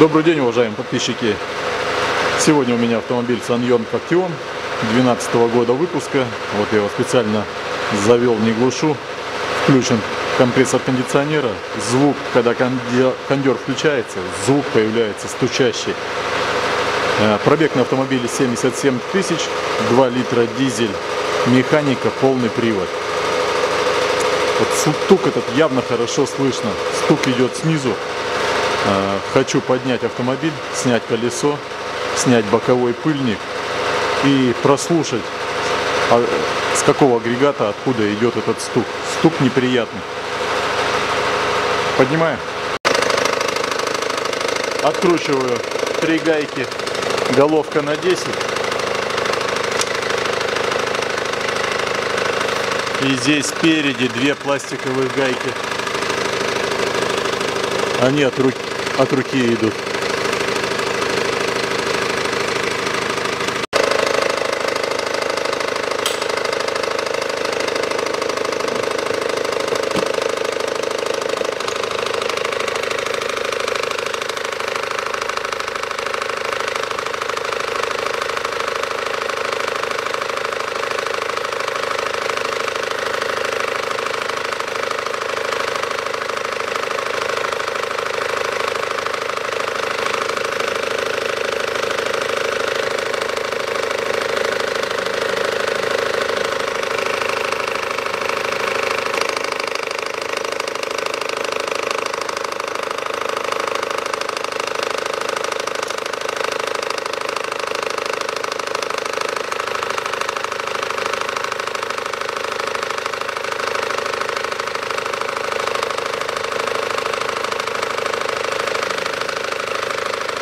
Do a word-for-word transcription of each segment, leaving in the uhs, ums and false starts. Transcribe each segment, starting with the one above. Добрый день, уважаемые подписчики! Сегодня у меня автомобиль SsangYong Actyon двенадцатого года выпуска. Вот я его специально завел, не глушу. Включен компрессор кондиционера. Звук, когда кондер включается, звук появляется стучащий. Пробег на автомобиле семьдесят семь тысяч, два литра дизель, механика, полный привод. Вот стук этот явно хорошо слышно. Стук идет снизу. Хочу поднять автомобиль, снять колесо, снять боковой пыльник и прослушать, с какого агрегата, откуда идет этот стук. Стук неприятный. Поднимаю. Откручиваю три гайки, головка на десять. И здесь спереди две пластиковые гайки. Они от руки, от руки идут.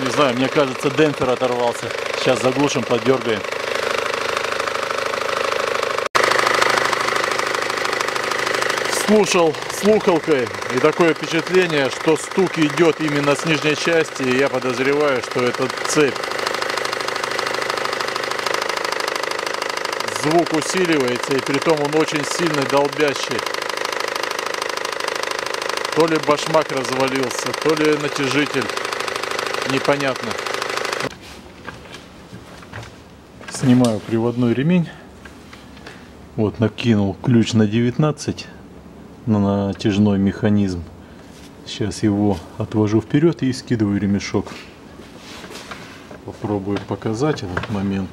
Не знаю, мне кажется, демпфер оторвался. Сейчас заглушим, поддергаем. Слушал слухалкой, и такое впечатление, что стук идет именно с нижней части, и я подозреваю, что это цепь. Звук усиливается, и притом он очень сильный, долбящий. То ли башмак развалился, то ли натяжитель. Непонятно. Снимаю приводной ремень. Вот накинул ключ на девятнадцать, на натяжной механизм. Сейчас его отвожу вперед и скидываю ремешок. Попробую показать этот момент.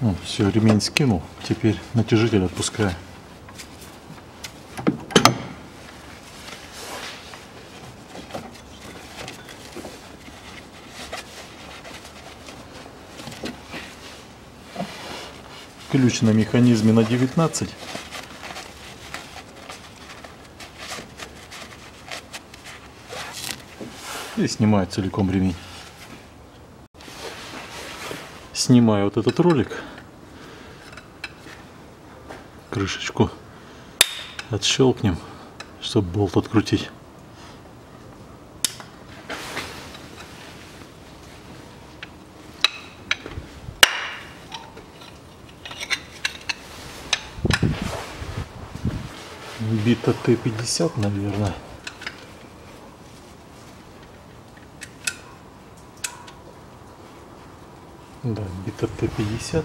Ну, все, ремень скинул, теперь натяжитель отпускаю. Ключ на механизме на девятнадцать. И снимаю целиком ремень. Снимаю вот этот ролик, крышечку отщелкнем, чтобы болт открутить. Бита Т пятьдесят, наверное. Да, бита Т пятьдесят.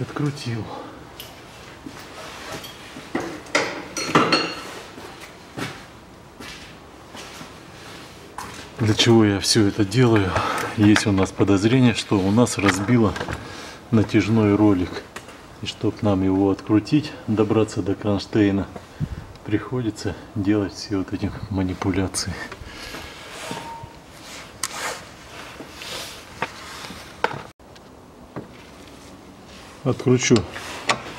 Открутил. Для чего я все это делаю? Есть у нас подозрение, что у нас разбило натяжной ролик. И чтобы нам его открутить, добраться до кронштейна, приходится делать все вот эти манипуляции. Откручу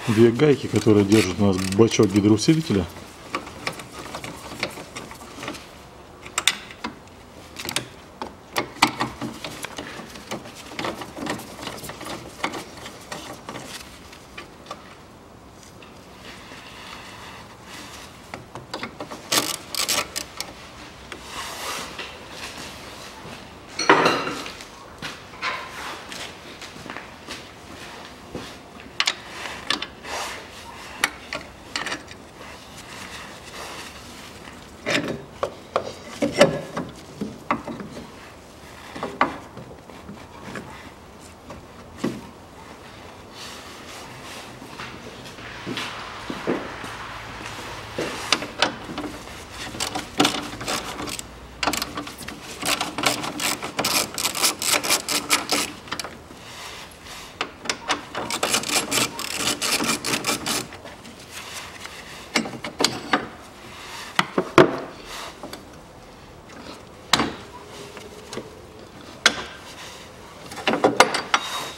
две гайки, которые держат у нас бачок гидроусилителя.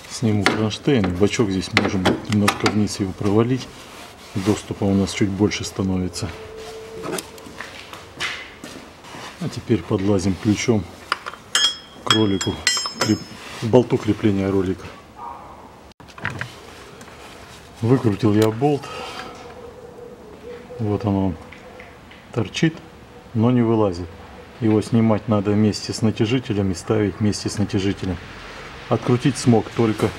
Сниму кронштейн, бачок здесь можем немножко вниз его провалить, доступа у нас чуть больше становится. А теперь подлазим ключом к ролику, к болту крепления ролика. Выкрутил я болт, вот он, он торчит, но не вылазит. Его снимать надо вместе с натяжителем и ставить вместе с натяжителем. Открутить смог только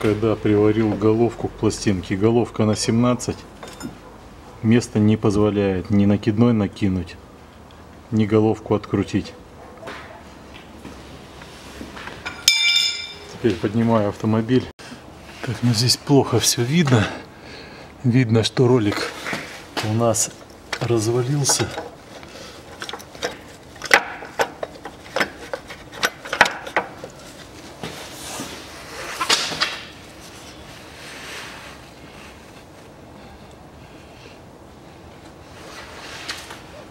когда приварил головку к пластинке. Головка на семнадцать, место не позволяет ни накидной накинуть, ни головку открутить. Теперь поднимаю автомобиль. Так, ну здесь плохо все видно. Видно, что ролик у нас развалился.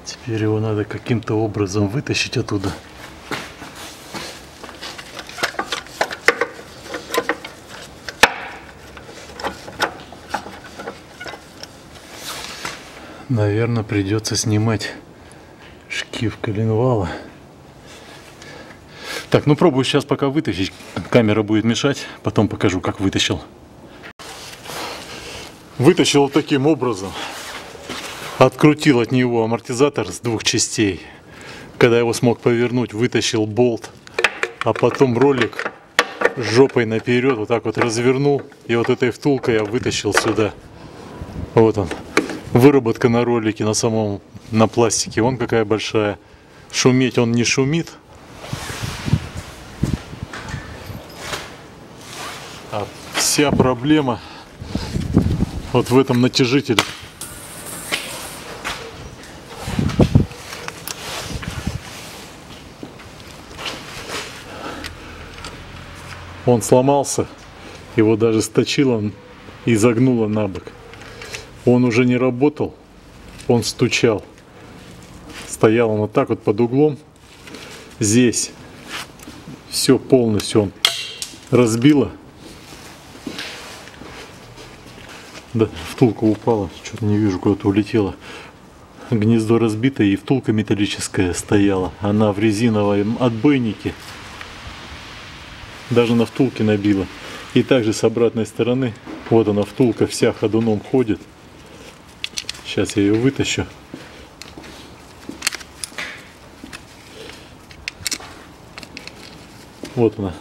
Теперь его надо каким-то образом вытащить оттуда. Наверное, придется снимать шкив коленвала. Так, ну пробую сейчас пока вытащить. Камера будет мешать, потом покажу, как вытащил. Вытащил таким образом. Открутил от него амортизатор с двух частей. Когда его смог повернуть, вытащил болт, а потом ролик жопой наперед вот так вот развернул, и вот этой втулкой я вытащил сюда. Вот он. Выработка на ролике, на самом, на пластике. Вон какая большая. Шуметь он не шумит. А вся проблема вот в этом натяжителе. Он сломался, его даже сточило и загнуло на бок. Он уже не работал, он стучал. Стоял он вот так вот под углом. Здесь все полностью он разбило. Да, втулка упала, что-то не вижу, куда-то улетела. Гнездо разбито и втулка металлическая стояла. Она в резиновом отбойнике. Даже на втулке набило. И также с обратной стороны. Вот она втулка, вся ходуном ходит. Сейчас я ее вытащу. Вот она.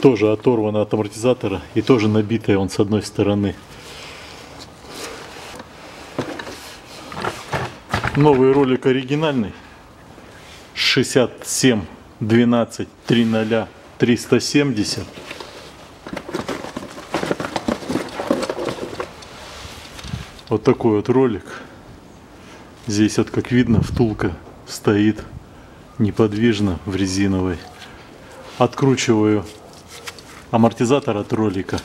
Тоже оторвана от амортизатора. И тоже набитая он с одной стороны. Новый ролик оригинальный. шестьдесят семь двенадцать три ноль триста семьдесят Вот такой вот ролик. Здесь вот, как видно, втулка стоит неподвижно в резиновой. Откручиваю амортизатор от ролика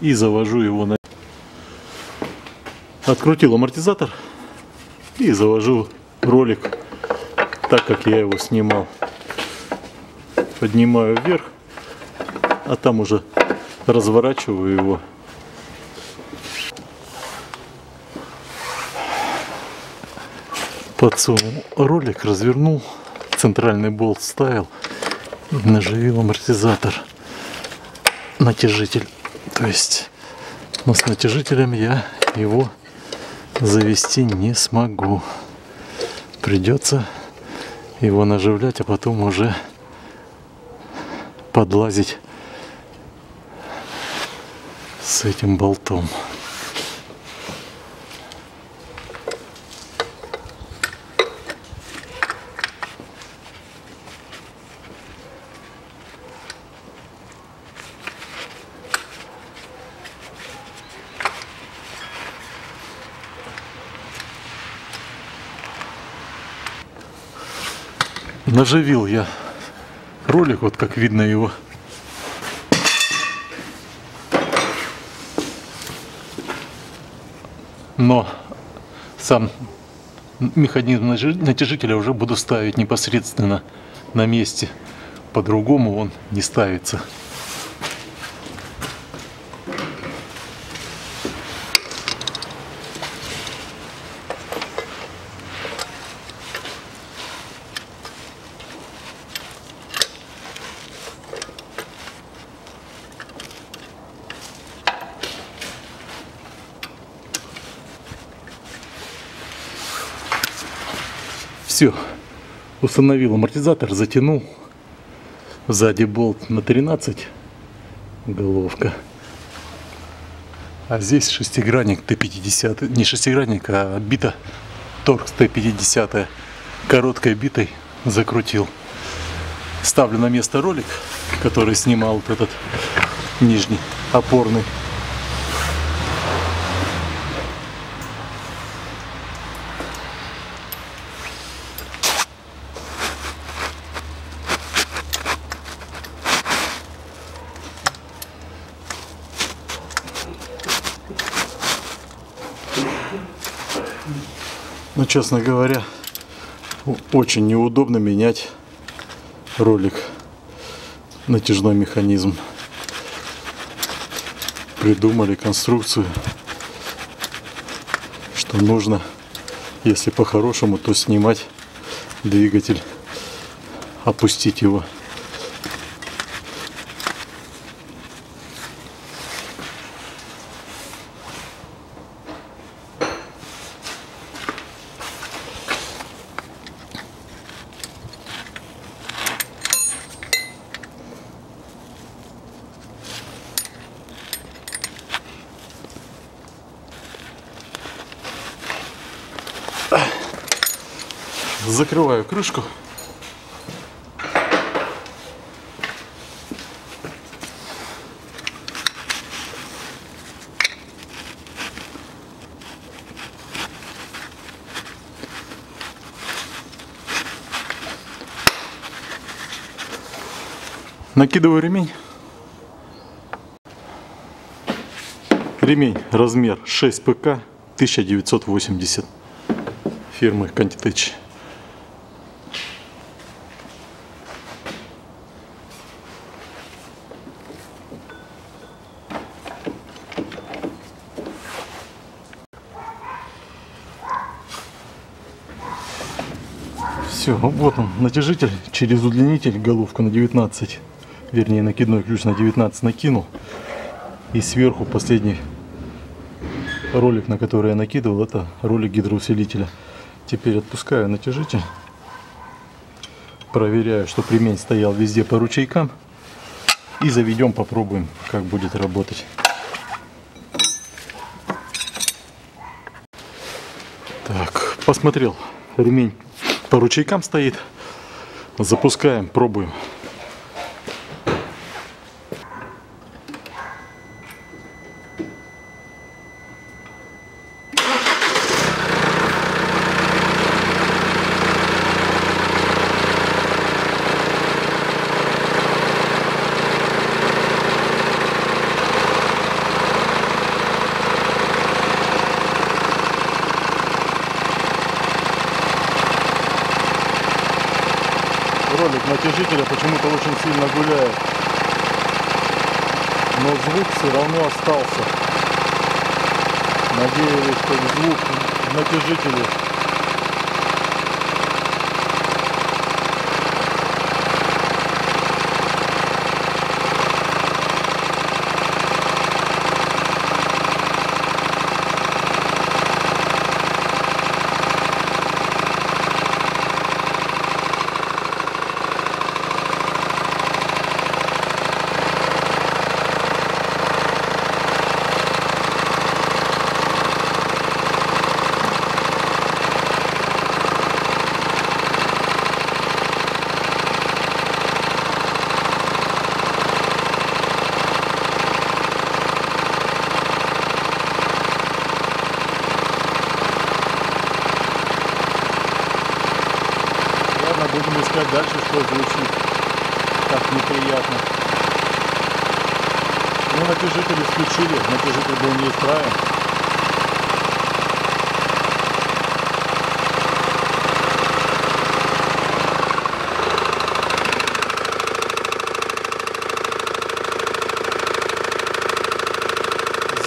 и завожу его на... Открутил амортизатор и завожу ролик так, как я его снимал. Поднимаю вверх, а там уже разворачиваю его. Подсунул ролик, развернул, центральный болт вставил, наживил амортизатор, натяжитель. То есть, но с натяжителем я его завести не смогу. Придется его наживлять, а потом уже подлазить с этим болтом. Наживил я ролик, вот как видно его. Но сам механизм натяжителя уже буду ставить непосредственно на месте. По-другому он не ставится. Все, установил амортизатор, затянул, сзади болт на тринадцать, головка, а здесь шестигранник Т пятьдесят, не шестигранник, а бита торкс Т пятьдесят, короткой битой закрутил. Ставлю на место ролик, который снимал вот этот нижний опорный. Но, честно говоря, очень неудобно менять ролик, натяжной механизм. Придумали конструкцию, что нужно, если по-хорошему, то снимать двигатель, опустить его. Закрываю крышку. Накидываю ремень. Ремень размер шесть пэ ка тысяча девятьсот восемьдесят фирмы ContiTech. Все, вот он, натяжитель через удлинитель, головку на девятнадцать, вернее накидной ключ на девятнадцать накинул. И сверху последний ролик, на который я накидывал, это ролик гидроусилителя. Теперь отпускаю натяжитель, проверяю, чтобы ремень стоял везде по ручейкам. И заведем, попробуем, как будет работать. Так, посмотрел, ремень по ручейкам стоит. Запускаем, пробуем. валик натяжителя почему-то очень сильно гуляет. Но звук все равно остался. Надеялись, что звук натяжителя дальше, что звучит так неприятно. Ну, натяжитель исключили, натяжитель был неисправен.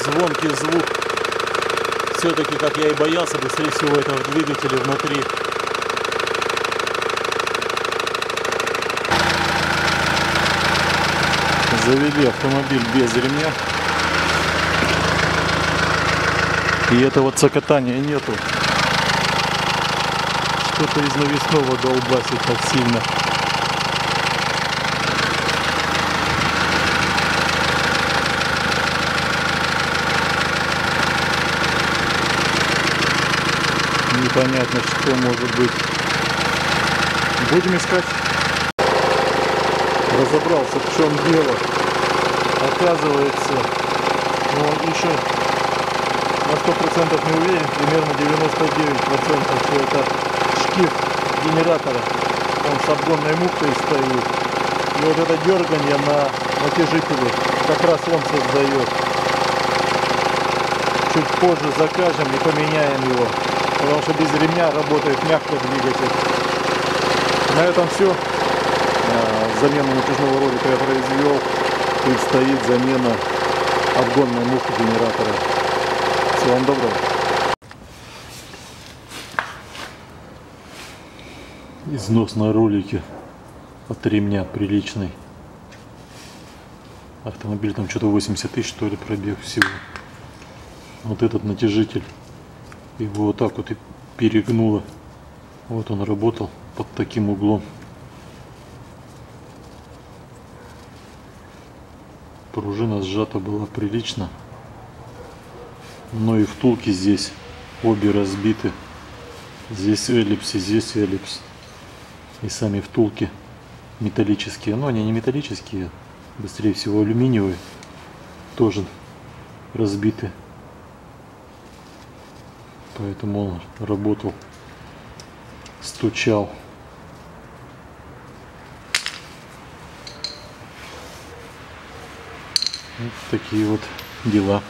Звонкий звук, все-таки, как я и боялся, быстрее всего это в двигателе внутри. Завели автомобиль без ремня, и этого цокотания нету. Что-то из навесного долбасит так сильно. Непонятно, что может быть. Будем искать. Разобрался, в чем дело. Оказывается, но он еще на сто процентов не уверен, примерно девяносто девять процентов, что это шкив генератора. Он с обгонной муфтой стоит. И вот это дергание на натяжителе как раз он создает. Чуть позже закажем и поменяем его, потому что без ремня работает мягко двигатель. На этом все. Замену натяжного ролика я произвел. Предстоит замена обгонной муфты генератора. Всего вам доброго. Износ на ролике от ремня приличный. Автомобиль там что-то восемьдесят тысяч, что ли, пробег всего. Вот этот натяжитель, его вот так вот и перегнуло. Вот он работал под таким углом. Пружина сжата была прилично, но и втулки здесь обе разбиты. Здесь эллипс и здесь эллипс. И сами втулки металлические, но они не металлические, быстрее всего алюминиевые, тоже разбиты. Поэтому он работал, стучал. Вот такие вот дела.